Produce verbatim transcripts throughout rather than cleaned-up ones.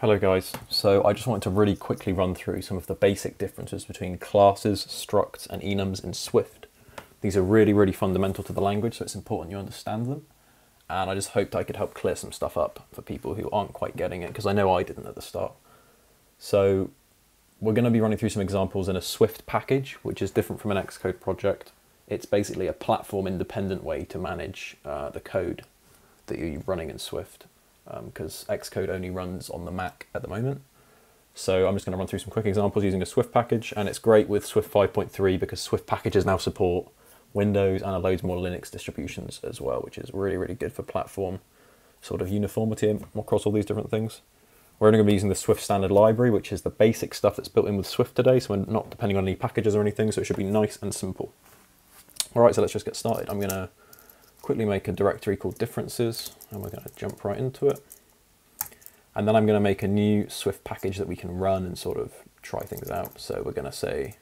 Hello guys, so I just wanted to really quickly run through some of the basic differences between classes, structs and enums in Swift. These are really, really fundamental to the language, so it's important you understand them. And I just hoped I could help clear some stuff up for people who aren't quite getting it, because I know I didn't at the start. So we're going to be running through some examples in a Swift package, which is different from an Xcode project. It's basically a platform-independent way to manage uh, the code that you're running in Swift, because um, Xcode only runs on the Mac at the moment. So I'm just going to run through some quick examples using a Swift package, and it's great with Swift five point three because Swift packages now support Windows and loads more Linux distributions as well, which is really, really good for platform sort of uniformity across all these different things. We're only going to be using the Swift standard library, which is the basic stuff that's built in with Swift today, so we're not depending on any packages or anything, so it should be nice and simple. All right, so let's just get started. I'm going to quickly make a directory called differences, and we're going to jump right into it. And then I'm going to make a new Swift package that we can run and sort of try things out. So we're going to say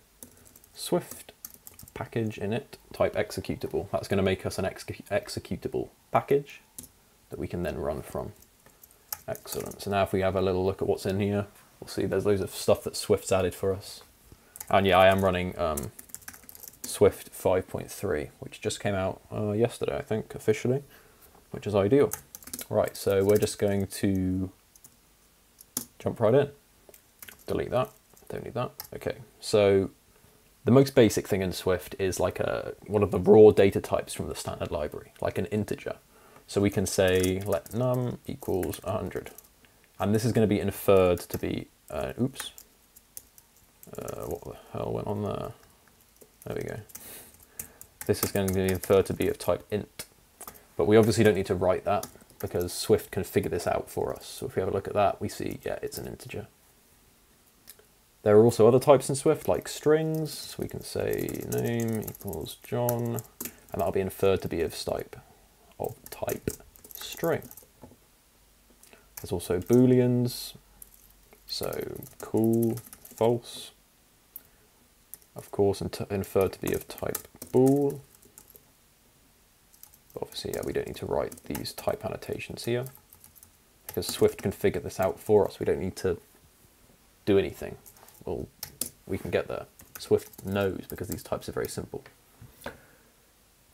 Swift package init, type executable. That's going to make us an ex executable package that we can then run from. Excellent. So now if we have a little look at what's in here, we'll see there's loads of stuff that Swift's added for us. And yeah, I am running um, Swift five point three, which just came out uh, yesterday, I think, officially, which is ideal. Right, so we're just going to jump right in. Delete that, don't need that. Okay, so the most basic thing in Swift is like a one of the raw data types from the standard library, like an integer. So we can say let num equals one hundred, and this is going to be inferred to be, uh, oops, uh, what the hell went on there? There we go. This is going to be inferred to be of type int, but we obviously don't need to write that because Swift can figure this out for us. So if we have a look at that, we see, yeah, it's an integer. There are also other types in Swift like strings. So we can say name equals John, and that'll be inferred to be of type, of type string. There's also booleans. So cool, false. Of course, inferred to be of type bool. But obviously, yeah, we don't need to write these type annotations here because Swift can figure this out for us. We don't need to do anything. Well, we can get there. Swift knows because these types are very simple.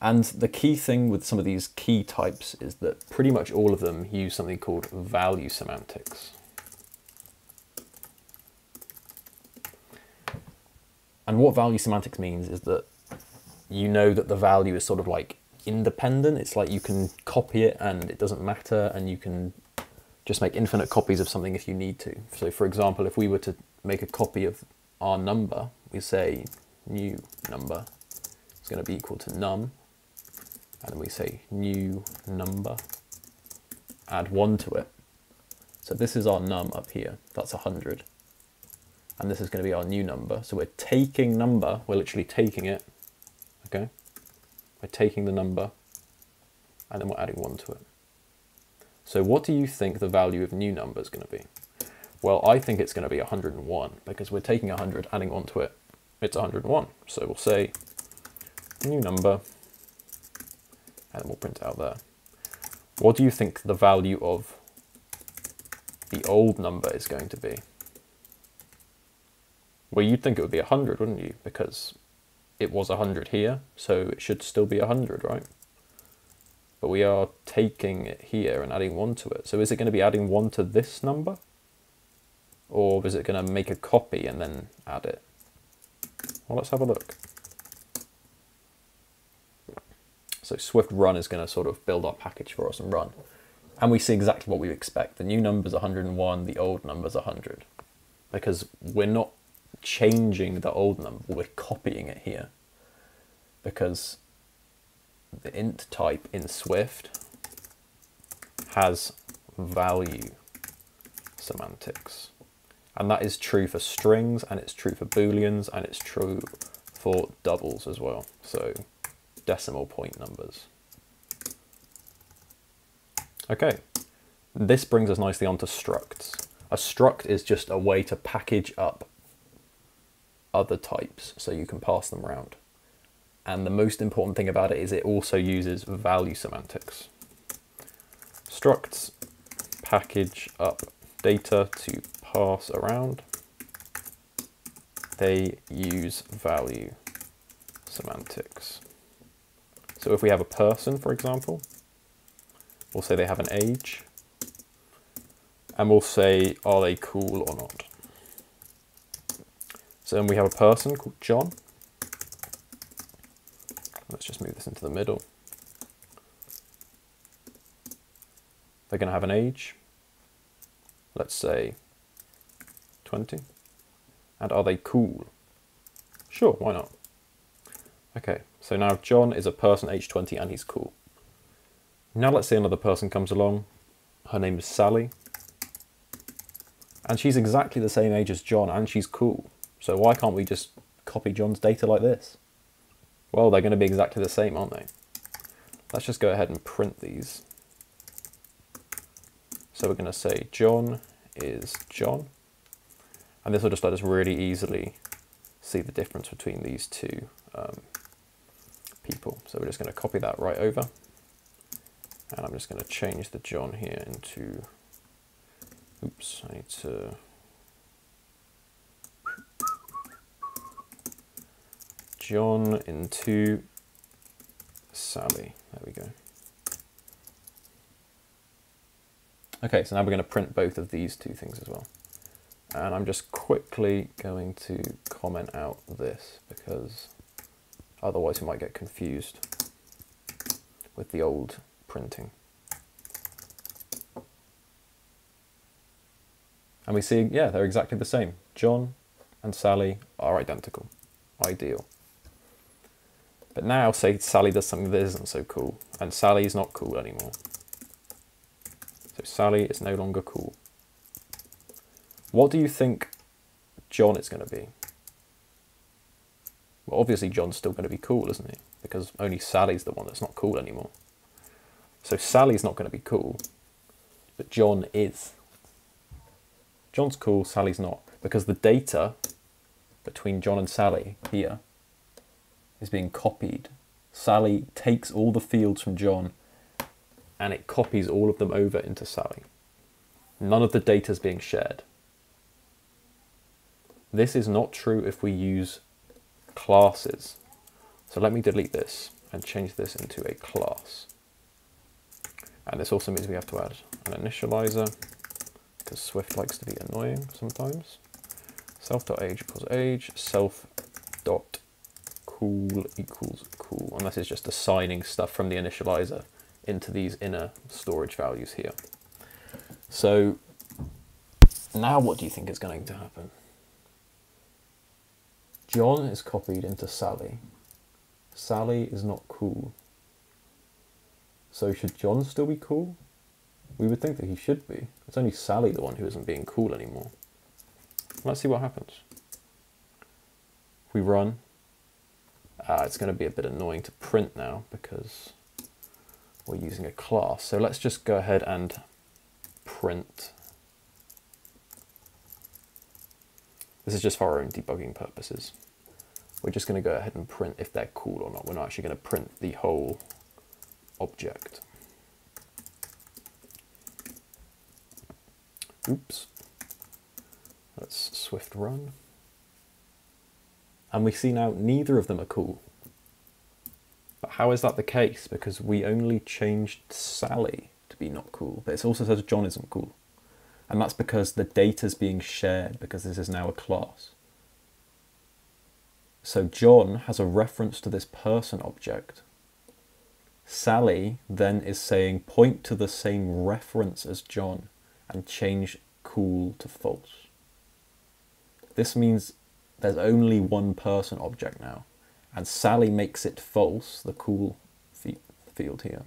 And the key thing with some of these key types is that pretty much all of them use something called value semantics. And what value semantics means is that you know that the value is sort of like independent. It's like you can copy it and it doesn't matter, and you can just make infinite copies of something if you need to. So for example, if we were to make a copy of our number, we say new number is going to be equal to num, and then we say new number, add one to it. So this is our num up here, that's one hundred. And this is going to be our new number. So we're taking number, we're literally taking it, okay? We're taking the number, and then we're adding one to it. So what do you think the value of new number is going to be? Well, I think it's going to be one hundred and one, because we're taking one hundred, adding on to it, it's one hundred and one. So we'll say new number, and then we'll print it out there. What do you think the value of the old number is going to be? Well, you'd think it would be one hundred, wouldn't you? Because it was one hundred here, so it should still be one hundred, right? But we are taking it here and adding one to it. So is it going to be adding one to this number? Or is it going to make a copy and then add it? Well, let's have a look. So Swift run is going to sort of build our package for us and run. And we see exactly what we expect. The new number's one hundred and one, the old number's one hundred. Because we're not changing the old number, we're copying it here, because the int type in Swift has value semantics, and that is true for strings, and it's true for booleans, and it's true for doubles as well, so decimal point numbers. Okay, this brings us nicely onto structs. A struct is just a way to package up other types so you can pass them around. And the most important thing about it is it also uses value semantics. Structs package up data to pass around, they use value semantics. So if we have a person, for example, we'll say they have an age, and we'll say, are they cool or not? So then we have a person called John. Let's just move this into the middle. They're going to have an age, let's say twenty. And are they cool? Sure, why not? Okay, so now John is a person age twenty and he's cool. Now let's say another person comes along. Her name is Sally. And she's exactly the same age as John and she's cool. So why can't we just copy John's data like this? Well, they're going to be exactly the same, aren't they? Let's just go ahead and print these. So we're going to say John is John. And this will just let us really easily see the difference between these two um, people. So we're just going to copy that right over. And I'm just going to change the John here into, oops, I need to, John into Sally, there we go. Okay, so now we're going to print both of these two things as well. And I'm just quickly going to comment out this because otherwise we might get confused with the old printing. And we see, yeah, they're exactly the same. John and Sally are identical. Ideal. But now say Sally does something that isn't so cool, and Sally is not cool anymore. So Sally is no longer cool. What do you think John is going to be? Well, obviously John's still going to be cool, isn't he? Because only Sally's the one that's not cool anymore. So Sally's not going to be cool, but John is. John's cool, Sally's not, because the data between John and Sally here is being copied. Sally takes all the fields from John and it copies all of them over into Sally. None of the data is being shared. This is not true if we use classes. So let me delete this and change this into a class. And this also means we have to add an initializer because Swift likes to be annoying sometimes. Self.age equals age, self.cool equals cool. And this is just assigning stuff from the initializer into these inner storage values here. So now what do you think is going to happen? John is copied into Sally. Sally is not cool. So should John still be cool? We would think that he should be. It's only Sally the one who isn't being cool anymore. Let's see what happens. We run. Uh, it's going to be a bit annoying to print now because we're using a class. So let's just go ahead and print. This is just for our own debugging purposes. We're just going to go ahead and print if they're cool or not. We're not actually going to print the whole object. Oops. Let's Swift run. And we see now neither of them are cool. But how is that the case? Because we only changed Sally to be not cool, but it also says John isn't cool. And that's because the data is being shared because this is now a class. So John has a reference to this person object. Sally then is saying point to the same reference as John and change cool to false. This means there's only one person object now, and Sally makes it false, the cool field here.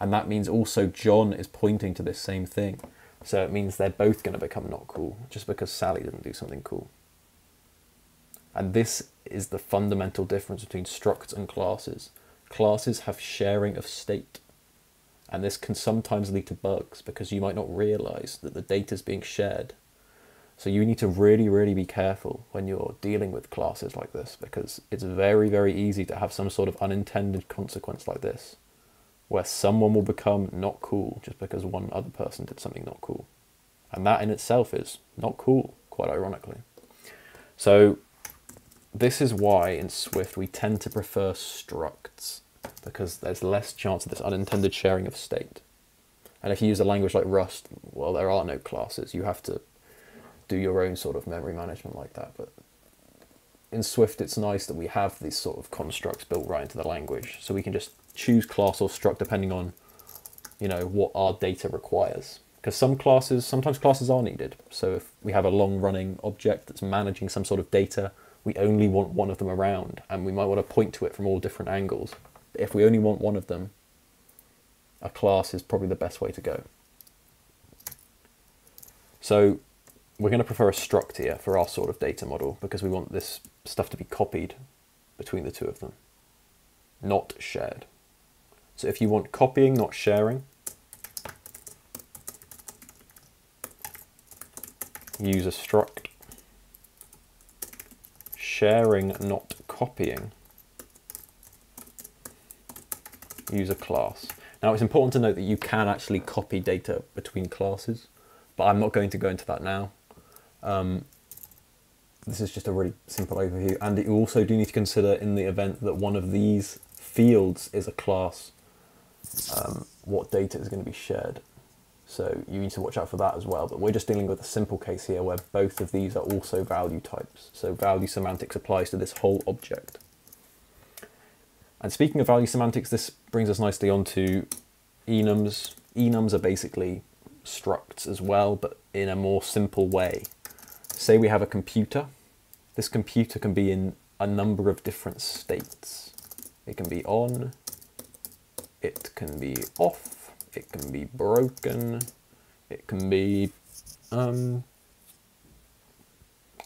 And that means also John is pointing to this same thing. So it means they're both going to become not cool, just because Sally didn't do something cool. And this is the fundamental difference between structs and classes. Classes have sharing of state, and this can sometimes lead to bugs, because you might not realize that the data is being shared. So you need to really, really be careful when you're dealing with classes like this, because it's very, very easy to have some sort of unintended consequence like this, where someone will become not cool just because one other person did something not cool. And that in itself is not cool, quite ironically. So this is why in Swift we tend to prefer structs, because there's less chance of this unintended sharing of state. And if you use a language like Rust, well, there are no classes. You have to do your own sort of memory management like that. But in Swift, it's nice that we have these sort of constructs built right into the language. So we can just choose class or struct depending on, you know, what our data requires. Because some classes, sometimes classes are needed. So if we have a long running object that's managing some sort of data, we only want one of them around, and we might want to point to it from all different angles. But if we only want one of them, a class is probably the best way to go. So we're going to prefer a struct here for our sort of data model, because we want this stuff to be copied between the two of them, not shared. So if you want copying, not sharing, use a struct. Sharing, not copying, use a class. Now it's important to note that you can actually copy data between classes, but I'm not going to go into that now. Um, this is just a really simple overview, and you also do need to consider in the event that one of these fields is a class, um, what data is going to be shared. So you need to watch out for that as well, but we're just dealing with a simple case here where both of these are also value types. So value semantics applies to this whole object. And speaking of value semantics, this brings us nicely onto enums. Enums are basically structs as well, but in a more simple way. Say we have a computer. This computer can be in a number of different states. It can be on, it can be off, it can be broken, it can be, um,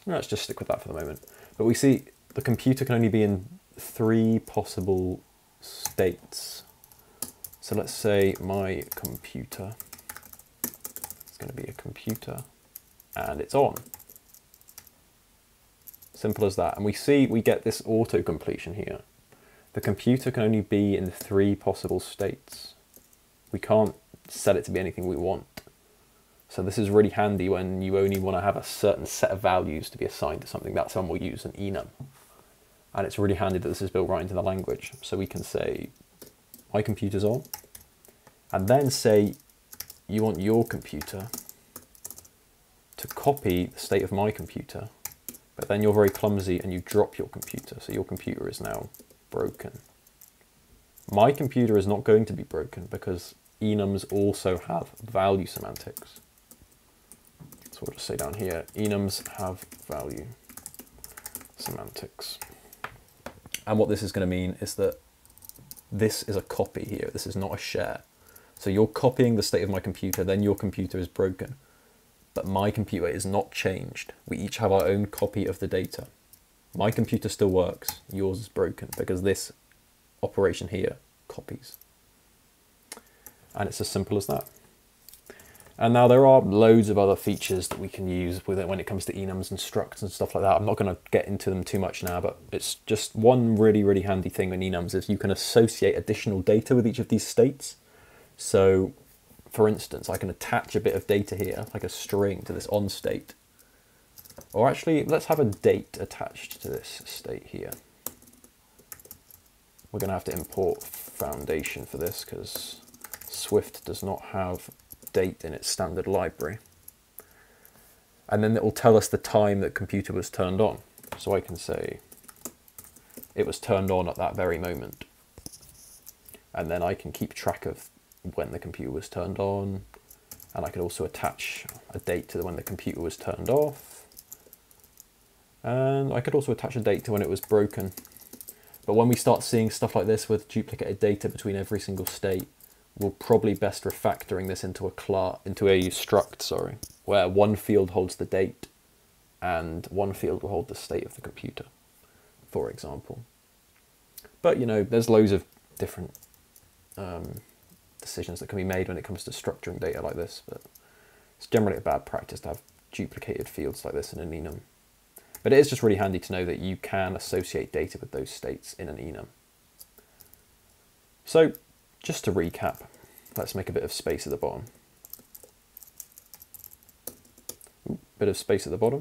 let's just stick with that for the moment. But we see the computer can only be in three possible states. So let's say my computer, it's going to be a computer, and it's on. Simple as that. And we see we get this auto completion here. The computer can only be in three possible states. We can't set it to be anything we want. So this is really handy when you only want to have a certain set of values to be assigned to something. That's when we'll use an enum. And it's really handy that this is built right into the language. So we can say, my computer's on, and then say, you want your computer to copy the state of my computer, but then you're very clumsy and you drop your computer. So your computer is now broken. My computer is not going to be broken because enums also have value semantics. So we'll just say down here, enums have value semantics. And what this is going to mean is that this is a copy here. This is not a share. So you're copying the state of my computer, then your computer is broken. But my computer is not changed. We each have our own copy of the data. My computer still works. Yours is broken because this operation here copies. And it's as simple as that. And now there are loads of other features that we can use with it when it comes to enums and structs and stuff like that. I'm not going to get into them too much now, but it's just one really, really handy thing in enums is you can associate additional data with each of these states. So for instance, I can attach a bit of data here, like a string, to this on state. Or actually, let's have a date attached to this state here. We're going to have to import foundation for this because Swift does not have date in its standard library. And then it will tell us the time that computer was turned on. So I can say it was turned on at that very moment. And then I can keep track of when the computer was turned on. And I can also attach a date to when the computer was turned off. And I could also attach a date to when it was broken. But when we start seeing stuff like this with duplicated data between every single state, we'll probably best refactoring this into a class, into a struct, sorry, where one field holds the date and one field will hold the state of the computer, for example. But you know, there's loads of different um, decisions that can be made when it comes to structuring data like this, but it's generally a bad practice to have duplicated fields like this in an enum. But it is just really handy to know that you can associate data with those states in an enum. So just to recap, let's make a bit of space at the bottom. bit of space at the bottom.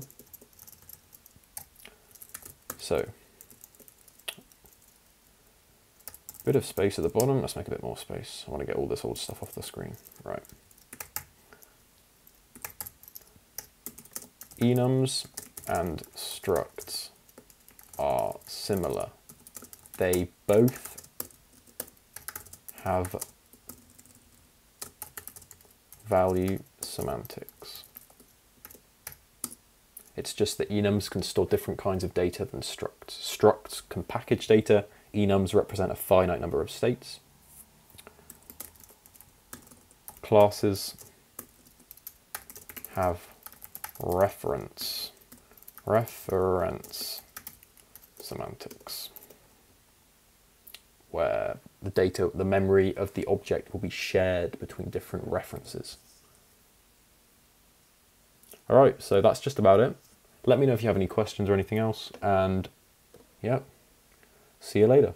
So, bit of space at the bottom. Let's make a bit more space. I want to get all this old stuff off the screen. Right. Enums and structs are similar. They both have value semantics. It's just that enums can store different kinds of data than structs. Structs can package data. Enums represent a finite number of states. Classes have reference, reference semantics, where the data, the memory of the object will be shared between different references. All right, so that's just about it. Let me know if you have any questions or anything else, and yeah, see you later.